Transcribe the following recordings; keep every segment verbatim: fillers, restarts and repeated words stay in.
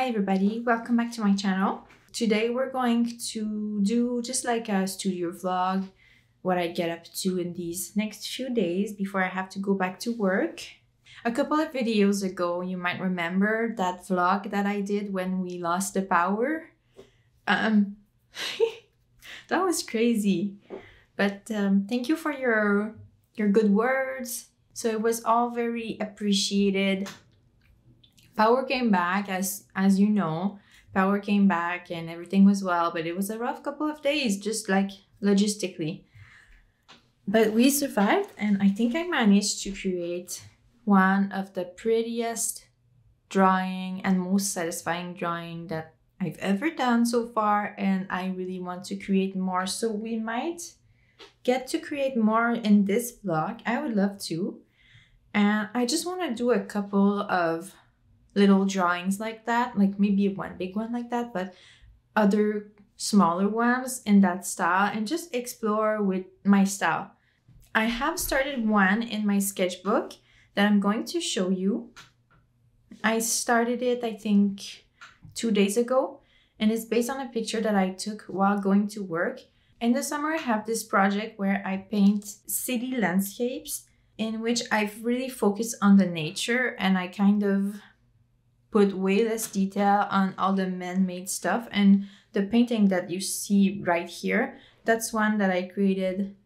Hi everybody, welcome back to my channel. Today we're going to do just like a studio vlog, what I get up to in these next few days before I have to go back to work. A couple of videos ago, you might remember that vlog that I did when we lost the power. Um, that was crazy. But um, thank you for your, your good words. So it was all very appreciated. Power came back, as as you know, power came back and everything was well, but it was a rough couple of days, just like logistically. But we survived, and I think I managed to create one of the prettiest drawing and most satisfying drawing that I've ever done so far, and I really want to create more, so we might get to create more in this vlog. I would love to, and I just want to do a couple of little drawings like that, like maybe one big one like that, but other smaller ones in that style, and just explore with my style. I have started one in my sketchbook that I'm going to show you. I started it, I think, two days ago, and it's based on a picture that I took while going to work. In the summer, I have this project where I paint city landscapes in which I've really focused on the nature, and I kind of put way less detail on all the man-made stuff. And the painting that you see right here, that's one that I created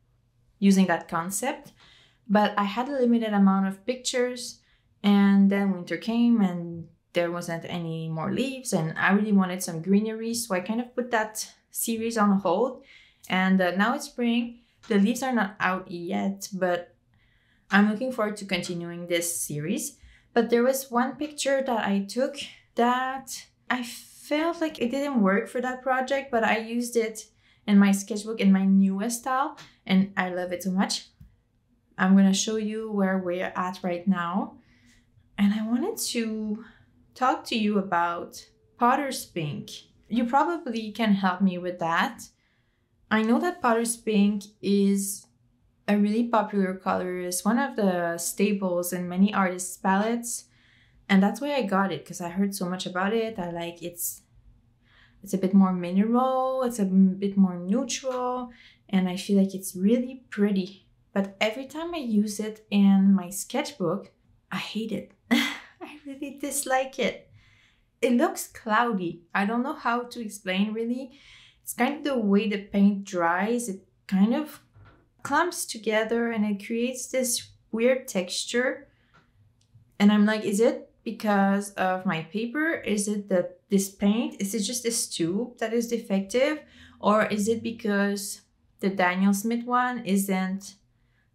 using that concept. But I had a limited amount of pictures, and then winter came and there wasn't any more leaves, and I really wanted some greenery, so I kind of put that series on hold. And uh, now it's spring, the leaves are not out yet, but I'm looking forward to continuing this series. But there was one picture that I took that I felt like it didn't work for that project, but I used it in my sketchbook in my newest style, and I love it so much. I'm gonna show you where we're at right now. And I wanted to talk to you about Potter's Pink. You probably can help me with that. I know that Potter's Pink is a really popular color, is one of the staples in many artists' palettes, and that's why I got it, because I heard so much about it. I like it's it's a bit more mineral, it's a bit more neutral, and I feel like it's really pretty. But every time I use it in my sketchbook, I hate it. I really dislike it. It looks cloudy. I don't know how to explain, really. It's kind of the way the paint dries. It kind of clumps together and it creates this weird texture, and I'm like, is it because of my paper? Is it that this paint, is it just this tube that is defective, or is it because the Daniel Smith one isn't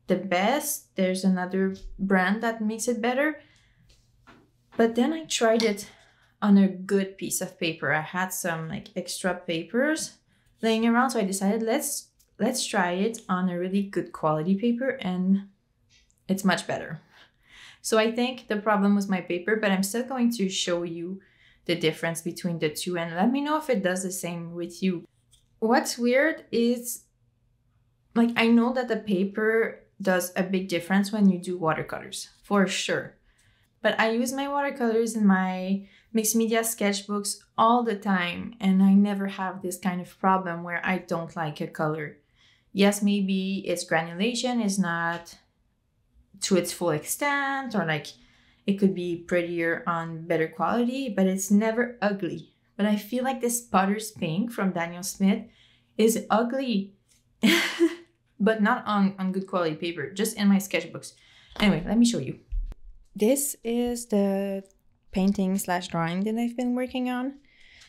the best, there's another brand that makes it better? But then I tried it on a good piece of paper. I had some like extra papers laying around, so I decided let's Let's try it on a really good quality paper, and it's much better. So I think the problem was my paper, but I'm still going to show you the difference between the two, and let me know if it does the same with you. What's weird is, like, I know that the paper does a big difference when you do watercolors, for sure. But I use my watercolors in my mixed media sketchbooks all the time, and I never have this kind of problem where I don't like a color. Yes, maybe its granulation is not to its full extent, or like it could be prettier on better quality, but it's never ugly. But I feel like this Potter's Pink from Daniel Smith is ugly, but not on, on good quality paper, just in my sketchbooks. Anyway, let me show you. This is the painting slash drawing that I've been working on.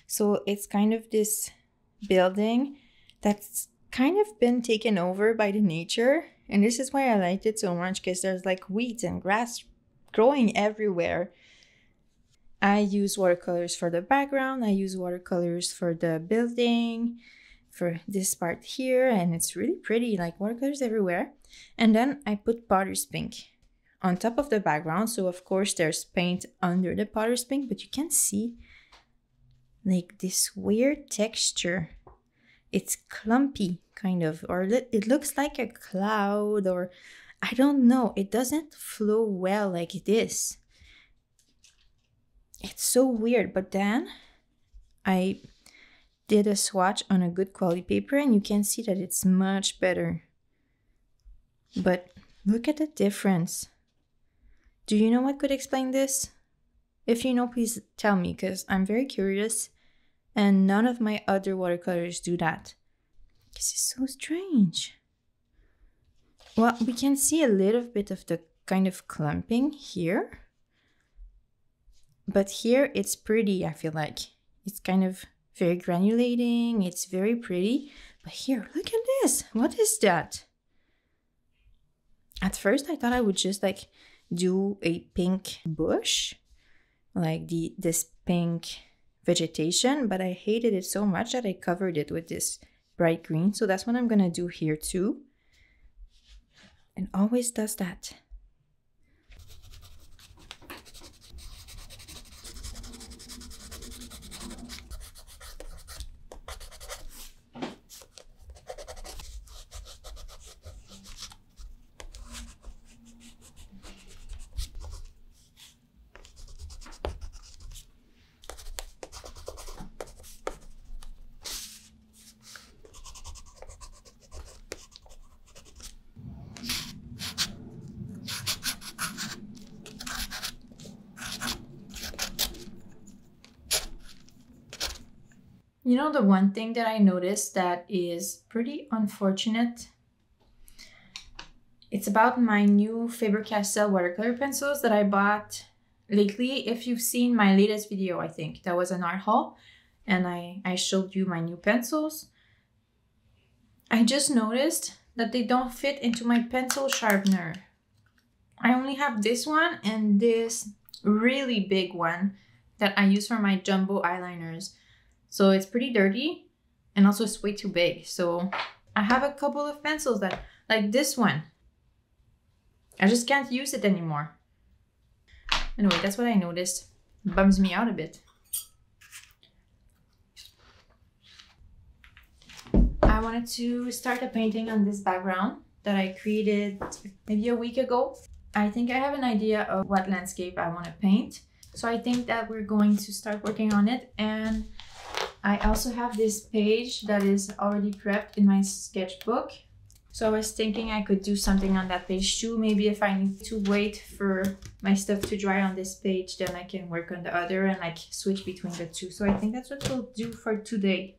So it's kind of this building that's kind of been taken over by the nature, and this is why I liked it so much, because there's like weeds and grass growing everywhere. I use watercolors for the background, I use watercolors for the building, for this part here, and it's really pretty, like watercolors everywhere. And then I put Potter's Pink on top of the background, so of course there's paint under the Potter's Pink, but you can see like this weird texture. It's clumpy, kind of, or it looks like a cloud, or I don't know, it doesn't flow well like this. It's so weird, but then I did a swatch on a good quality paper and you can see that it's much better. But look at the difference. Do you know what could explain this? If you know, please tell me, because I'm very curious and none of my other watercolors do that. This is so strange. Well, we can see a little bit of the kind of clumping here. But here it's pretty, I feel like. It's kind of very granulating, it's very pretty. But here, look at this! What is that? At first I thought I would just like do a pink bush, like the this pink vegetation, but I hated it so much that I covered it with this bright green. So that's what I'm gonna do here too. And always does that. You know, the one thing that I noticed that is pretty unfortunate, it's about my new Faber-Castell watercolor pencils that I bought lately. If you've seen my latest video, I think that was an art haul, and I, I showed you my new pencils. I just noticed that they don't fit into my pencil sharpener. I only have this one and this really big one that I use for my jumbo eyeliners. So it's pretty dirty and also it's way too big. So I have a couple of pencils that, like this one, I just can't use it anymore. Anyway, that's what I noticed. Bums me out a bit. I wanted to start a painting on this background that I created maybe a week ago. I think I have an idea of what landscape I want to paint. So I think that we're going to start working on it, and I also have this page that is already prepped in my sketchbook. So I was thinking I could do something on that page too. Maybe if I need to wait for my stuff to dry on this page, then I can work on the other and like switch between the two. So I think that's what we'll do for today.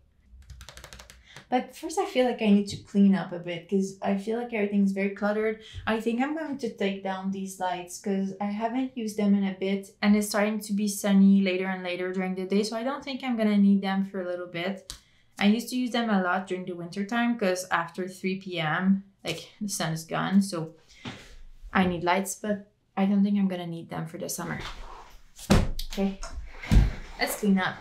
But first I feel like I need to clean up a bit because I feel like everything's very cluttered. I think I'm going to take down these lights because I haven't used them in a bit, and it's starting to be sunny later and later during the day, so I don't think I'm gonna need them for a little bit. I used to use them a lot during the winter time because after three p m like the sun is gone, so I need lights, but I don't think I'm gonna need them for the summer. Okay, let's clean up.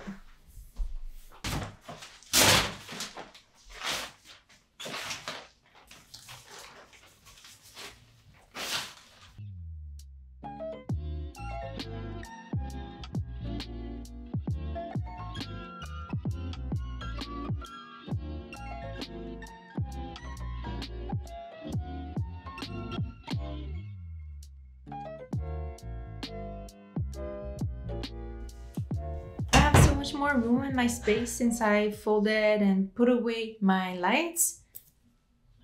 More room in my space since I folded and put away my lights.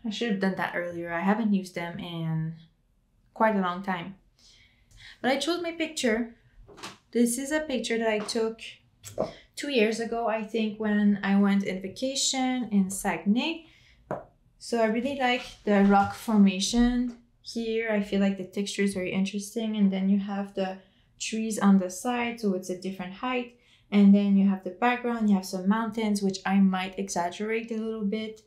I should have done that earlier. I haven't used them in quite a long time. But I chose my picture. This is a picture that I took two years ago, I think, when I went on vacation in Saguenay. So I really like the rock formation here. I feel like the texture is very interesting, and then you have the trees on the side, so it's a different height. And then you have the background, you have some mountains, which I might exaggerate a little bit.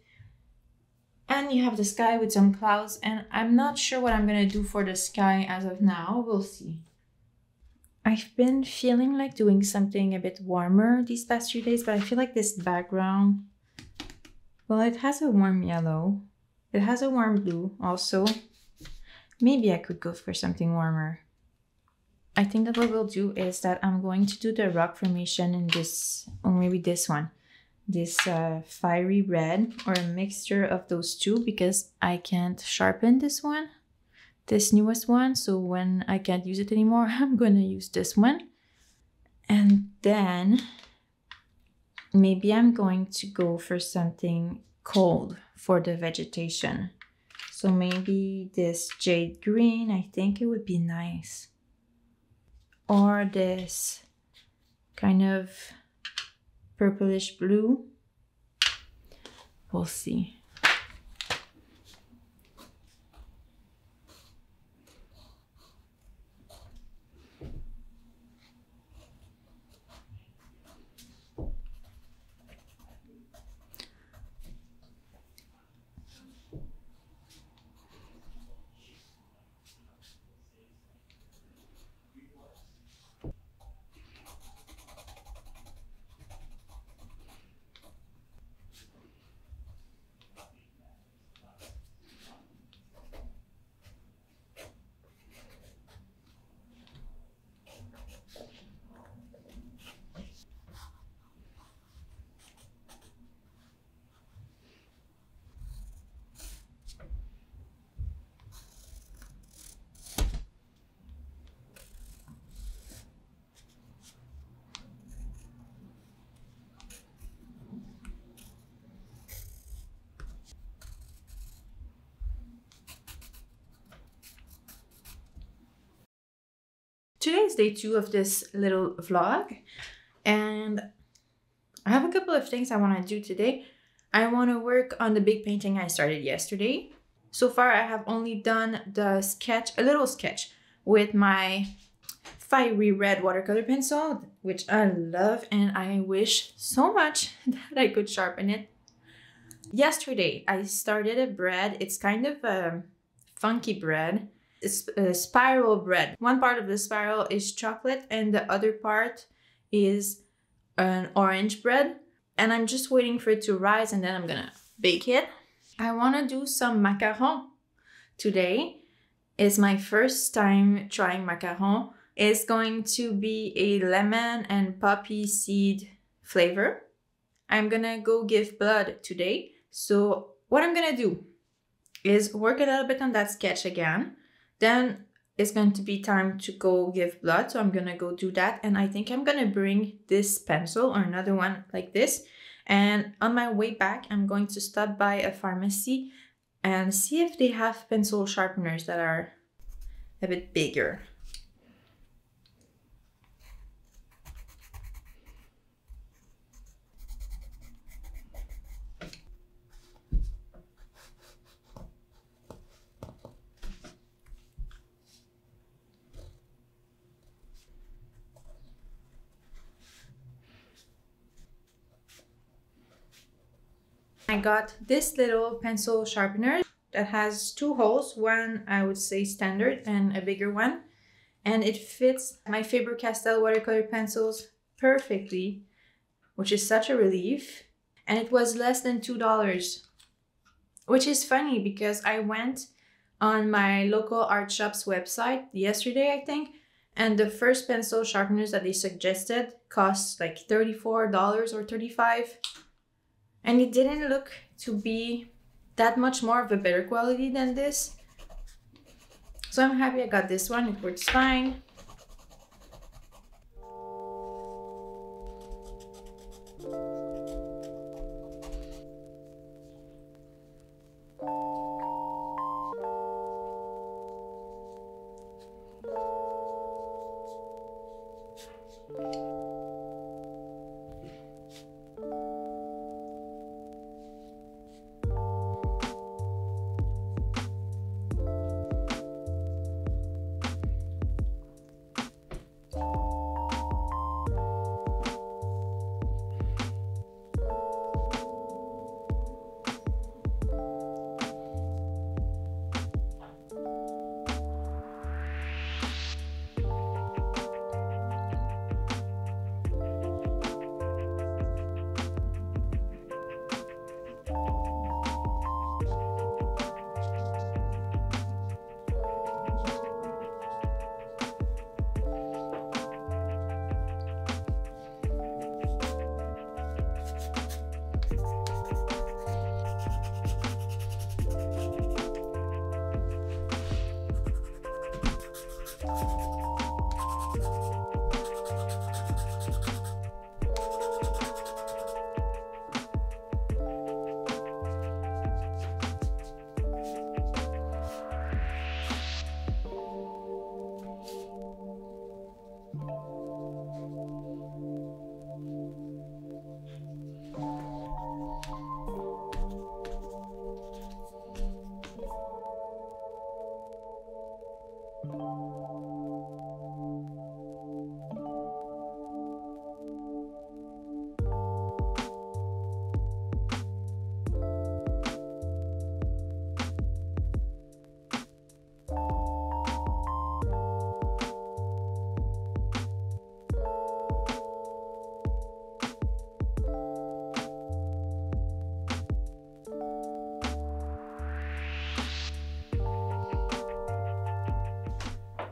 And you have the sky with some clouds, and I'm not sure what I'm gonna do for the sky as of now, we'll see. I've been feeling like doing something a bit warmer these past few days, but I feel like this background, well, it has a warm yellow. It has a warm blue also. Maybe I could go for something warmer. I think that what we'll do is that I'm going to do the rock formation in this, or maybe this one, this uh, fiery red, or a mixture of those two, because I can't sharpen this one, this newest one, so when I can't use it anymore, I'm gonna use this one. And then maybe I'm going to go for something cold for the vegetation. So maybe this jade green, I think it would be nice. Or this kind of purplish blue. We'll see. Today is day two of this little vlog, and I have a couple of things I want to do today. I want to work on the big painting I started yesterday. So far I have only done the sketch, a little sketch, with my fiery red watercolor pencil, which I love, and I wish so much that I could sharpen it. Yesterday I started a bread. It's kind of a funky bread. It's a spiral bread. One part of the spiral is chocolate and the other part is an orange bread. And I'm just waiting for it to rise and then I'm gonna bake it. I wanna do some macaron today. It's my first time trying macaron. It's going to be a lemon and poppy seed flavor. I'm gonna go give blood today. So what I'm gonna do is work a little bit on that sketch again. Then it's going to be time to go give blood. So I'm going to go do that. And I think I'm going to bring this pencil or another one like this. And on my way back, I'm going to stop by a pharmacy and see if they have pencil sharpeners that are a bit bigger. I got this little pencil sharpener that has two holes, one I would say standard and a bigger one, and it fits my Faber-Castell watercolor pencils perfectly, which is such a relief. And it was less than two dollars, which is funny because I went on my local art shop's website yesterday, I think, and the first pencil sharpeners that they suggested cost like thirty-four dollars or thirty-five dollars. And it didn't look to be that much more of a better quality than this. So I'm happy I got this one, it works fine.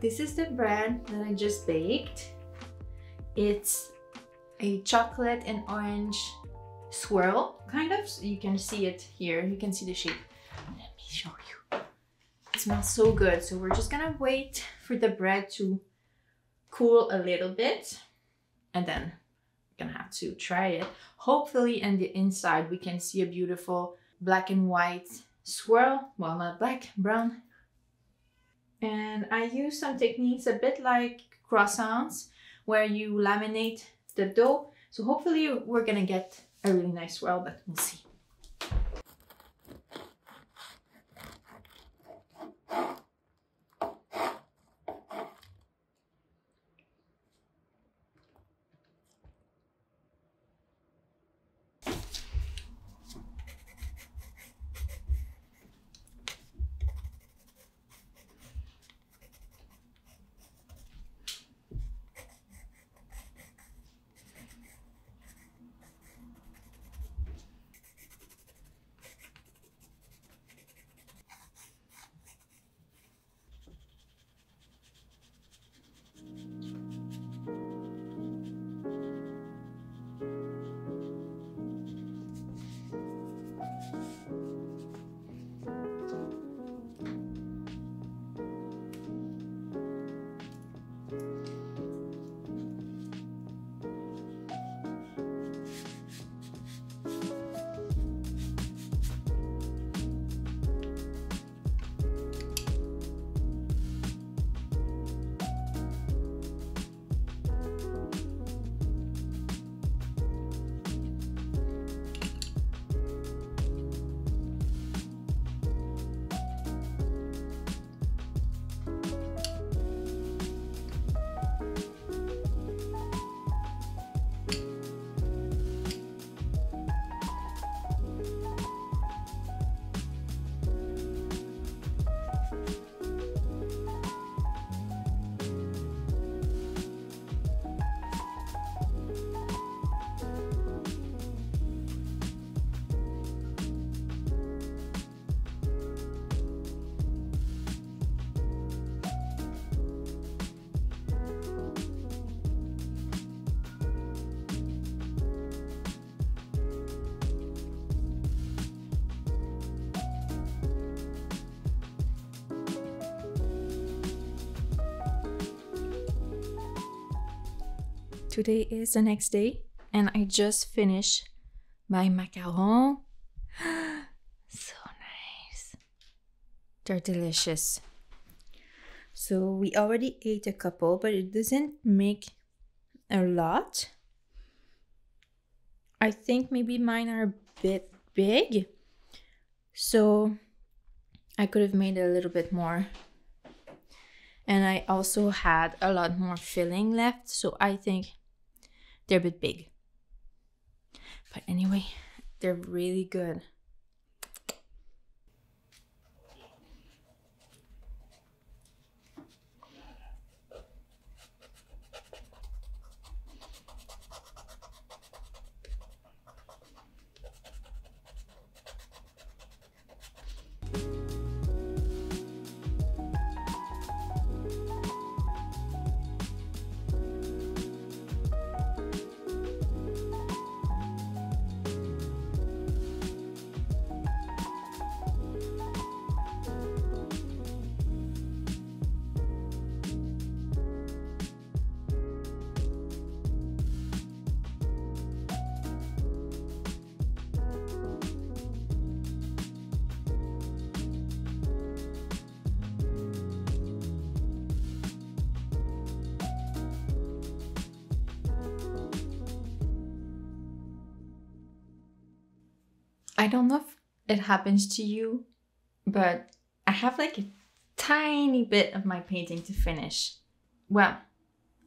this is the bread that I just baked. It's a chocolate and orange swirl, kind of. So you can see it here. You can see the shape. Let me show you. It smells so good. So we're just gonna wait for the bread to cool a little bit, and then we're gonna have to try it. Hopefully, on the inside we can see a beautiful black and white swirl. Well, not black, brown. And I use some techniques a bit like croissants, where you laminate the dough. So hopefully we're gonna get a really nice swirl, but we'll see. Today is the next day, and I just finished my macarons. So nice. They're delicious. So we already ate a couple, but it doesn't make a lot. I think maybe mine are a bit big, so I could have made a little bit more. And I also had a lot more filling left, so I think they're a bit big. But anyway, they're really good. I don't know if it happens to you, but I have like a tiny bit of my painting to finish. Well,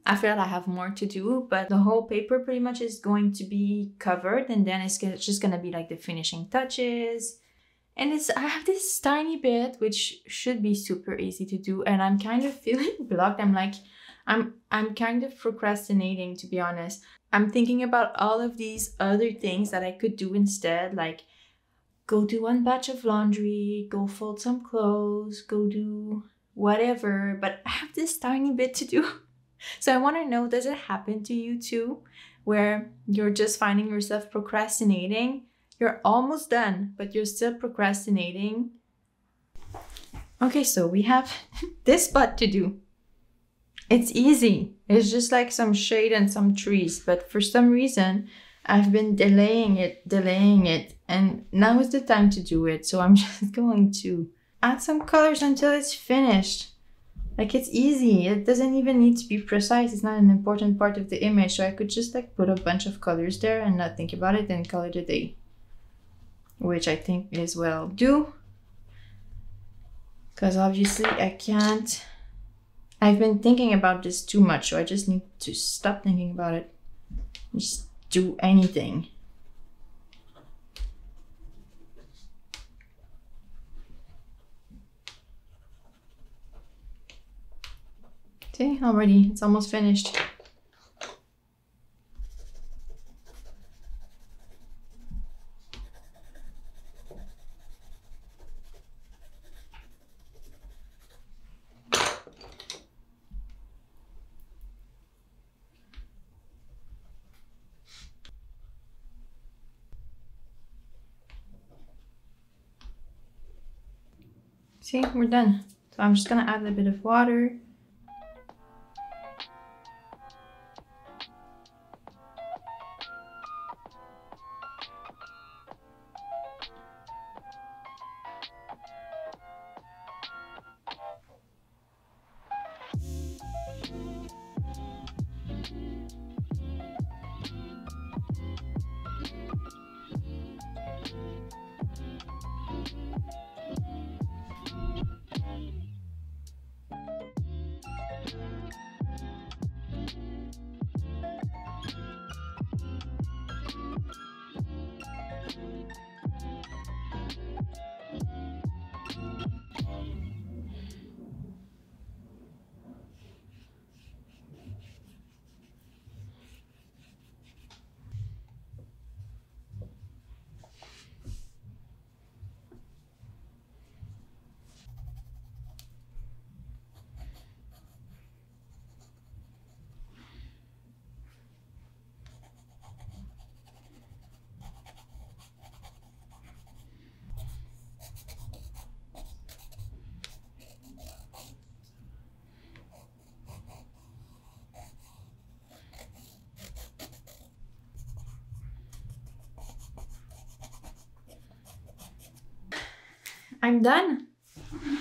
I feel I have more to do, but the whole paper pretty much is going to be covered, and then it's just gonna be like the finishing touches. And it's, I have this tiny bit, which should be super easy to do, and I'm kind of feeling blocked. I'm like, I'm, I'm kind of procrastinating, to be honest. I'm thinking about all of these other things that I could do instead, like go do one batch of laundry, go fold some clothes, go do whatever, but I have this tiny bit to do. So I want to know, does it happen to you too, where you're just finding yourself procrastinating? You're almost done, but you're still procrastinating. Okay, so we have this pot to do. It's easy. It's just like some shade and some trees, but for some reason, I've been delaying it, delaying it, and now is the time to do it. So I'm just going to add some colors until it's finished. Like, it's easy. It doesn't even need to be precise. It's not an important part of the image. So I could just like put a bunch of colors there and not think about it and call it a day, which I think is what I'll do. Because obviously I can't, I've been thinking about this too much. So I just need to stop thinking about it. Just do anything. Okay, already, it's almost finished. See, we're done. So I'm just gonna add a bit of water. I'm done.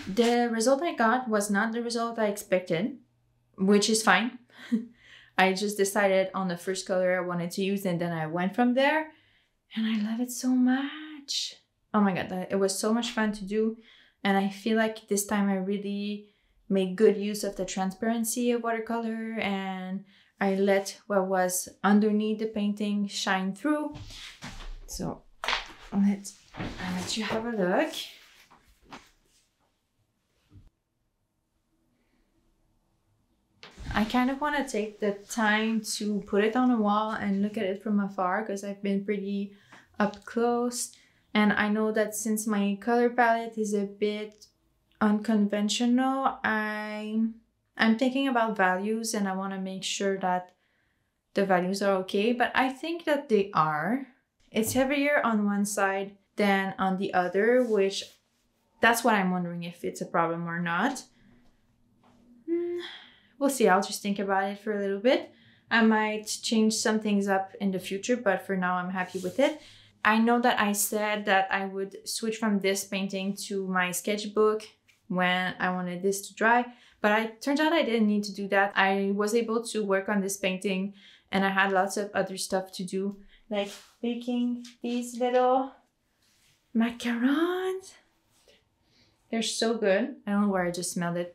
The result I got was not the result I expected, which is fine. I just decided on the first color I wanted to use, and then I went from there, and I love it so much. Oh my God, it was so much fun to do. And I feel like this time I really made good use of the transparency of watercolor, and I let what was underneath the painting shine through. So let's, I'll let you have a look. I kind of want to take the time to put it on a wall and look at it from afar, because I've been pretty up close, and I know that since my color palette is a bit unconventional, I'm, I'm thinking about values, and I want to make sure that the values are okay, but I think that they are. It's heavier on one side than on the other, which that's what I'm wondering, if it's a problem or not. Mm. We'll see, I'll just think about it for a little bit. I might change some things up in the future, but for now I'm happy with it. I know that I said that I would switch from this painting to my sketchbook when I wanted this to dry, but it turns out I didn't need to do that. I was able to work on this painting, and I had lots of other stuff to do, like baking these little macarons. They're so good. I don't know where I just smelled it.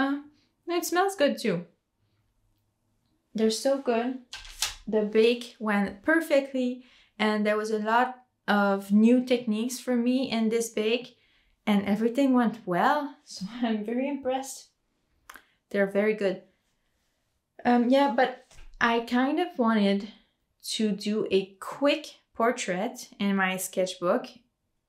Uh, It smells good too. They're so good. The bake went perfectly, and there was a lot of new techniques for me in this bake, and everything went well. So I'm very impressed. They're very good. Um, yeah, but I kind of wanted to do a quick portrait in my sketchbook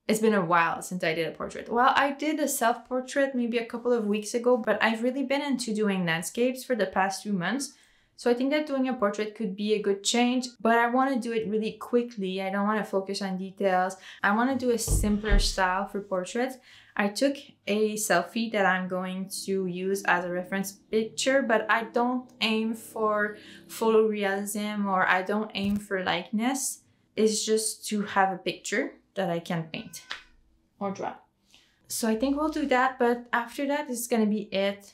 It's been a while since I did a portrait. Well, I did a self-portrait maybe a couple of weeks ago, but I've really been into doing landscapes for the past few months. So I think that doing a portrait could be a good change, but I want to do it really quickly. I don't want to focus on details. I want to do a simpler style for portraits. I took a selfie that I'm going to use as a reference picture, but I don't aim for photorealism or I don't aim for likeness. It's just to have a picture that I can paint or draw. So I think we'll do that, but after that, it's going to be it.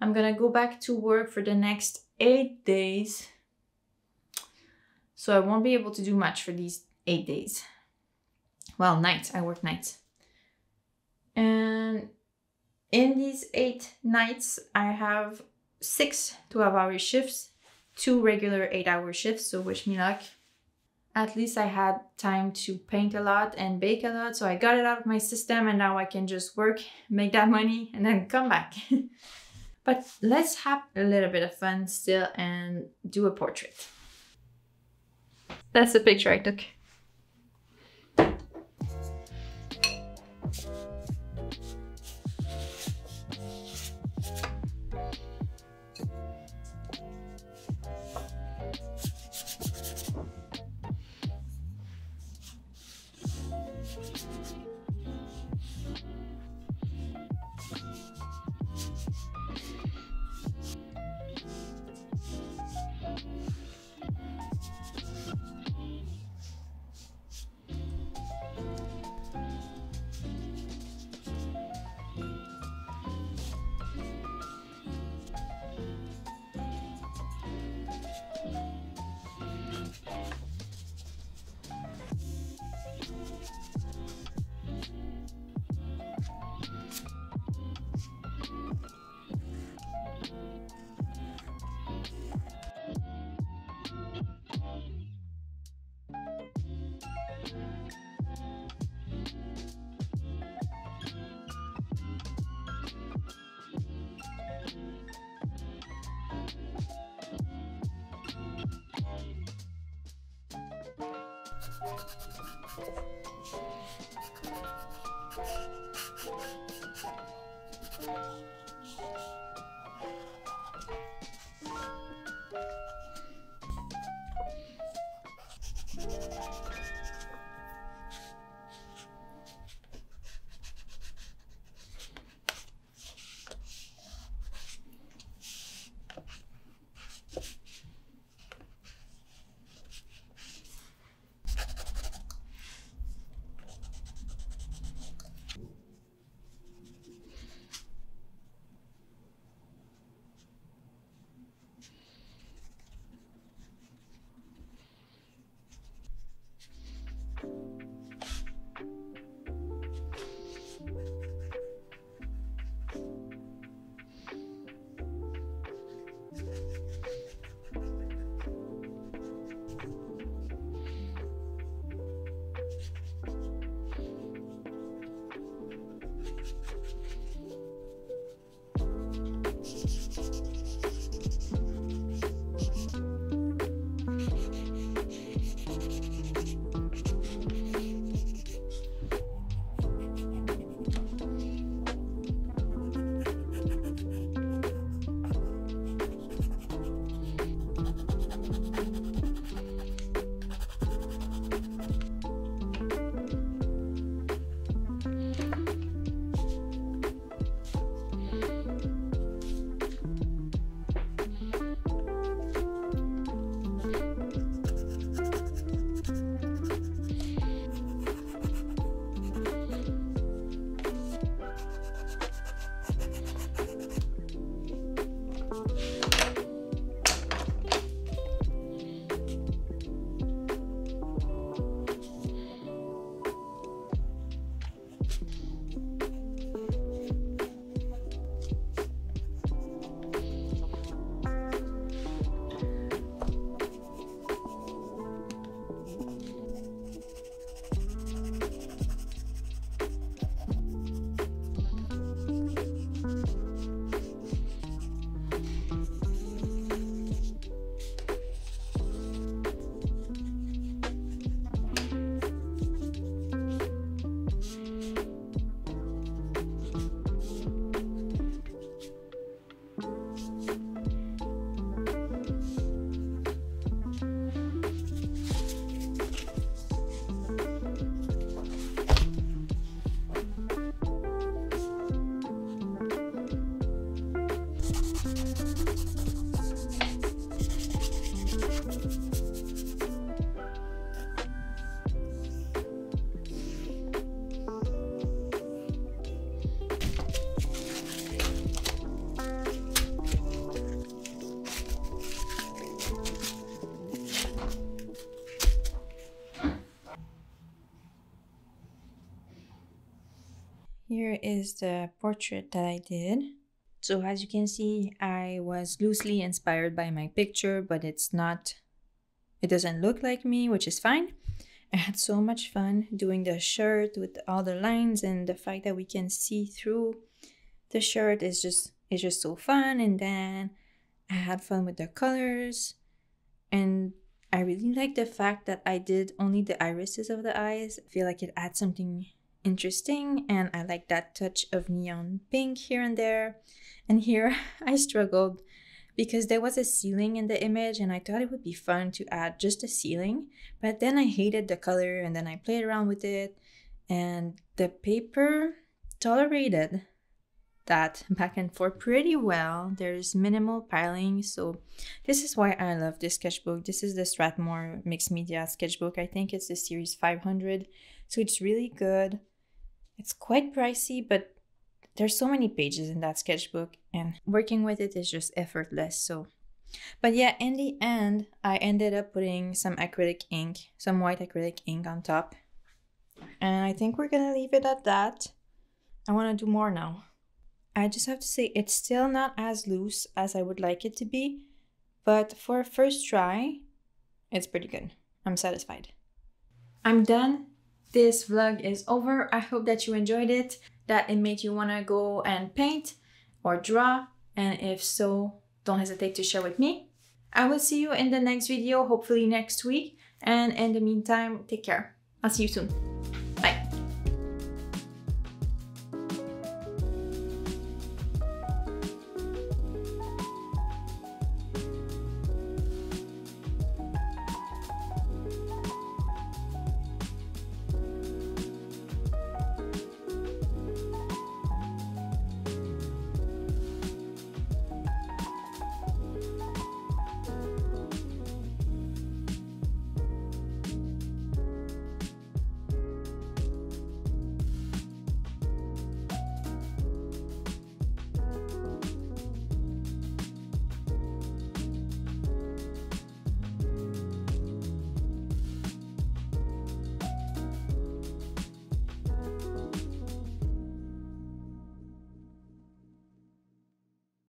I'm going to go back to work for the next eight days. So I won't be able to do much for these eight days. Well, nights, I work nights. And in these eight nights, I have six twelve hour shifts, two regular eight hour shifts. So wish me luck. At least I had time to paint a lot and bake a lot. So I got it out of my system and now I can just work, make that money and then come back. But let's have a little bit of fun still and do a portrait. That's the picture I took. Here is the portrait that I did. So as you can see, I was loosely inspired by my picture, but it's not, it doesn't look like me, which is fine. I had so much fun doing the shirt with all the lines, and the fact that we can see through the shirt is just, it's just so fun. And then I had fun with the colors, and I really like the fact that I did only the irises of the eyes. I feel like it adds something interesting, and I like that touch of neon pink here and there. And here I struggled because there was a ceiling in the image, and I thought it would be fun to add just a ceiling, but then I hated the color, and then I played around with it, and the paper tolerated that back and forth pretty well. There's minimal piling, so this is why I love this sketchbook. This is the Strathmore mixed media sketchbook. I think it's the series five hundred, so it's really good. It's quite pricey, but there's so many pages in that sketchbook, and working with it is just effortless. So, but yeah, in the end, I ended up putting some acrylic ink, some white acrylic ink on top, and I think we're gonna leave it at that. I want to do more now. I just have to say, it's still not as loose as I would like it to be, but for a first try, it's pretty good. I'm satisfied. I'm done. This vlog is over. I hope that you enjoyed it, that it made you want to go and paint or draw, and if so, don't hesitate to share with me. I will see you in the next video, hopefully next week, and in the meantime, take care. I'll see you soon.